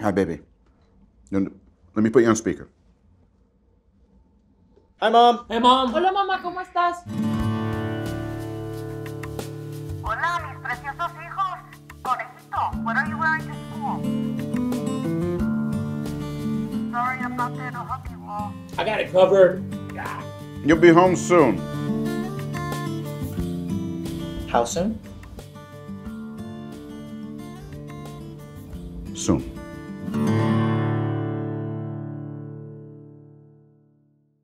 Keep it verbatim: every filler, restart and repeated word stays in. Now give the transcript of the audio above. Hi, baby. Let me put you on speaker. Hi, Mom. Hey, Mom. Hola, mamá, ¿cómo estás? Hola, mis preciosos hijos. Conejito, what are you wearing to school? Sorry, I'm not there to help you all. I got it covered. Yeah. You'll be home soon. How soon? Soon.